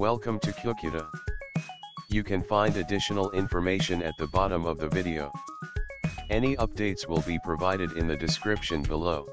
Welcome to Cucuta. You can find additional information at the bottom of the video. Any updates will be provided in the description below.